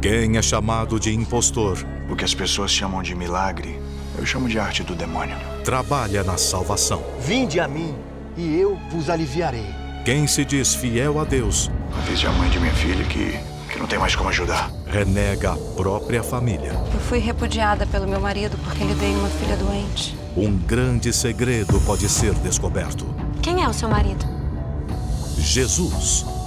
Quem é chamado de impostor? O que as pessoas chamam de milagre, eu chamo de arte do demônio. Trabalha na salvação. Vinde a mim e eu vos aliviarei. Quem se diz fiel a Deus? Avise a mãe de minha filha que não tem mais como ajudar. Renega a própria família. Eu fui repudiada pelo meu marido porque ele veio uma filha doente. Um grande segredo pode ser descoberto. Quem é o seu marido? Jesus.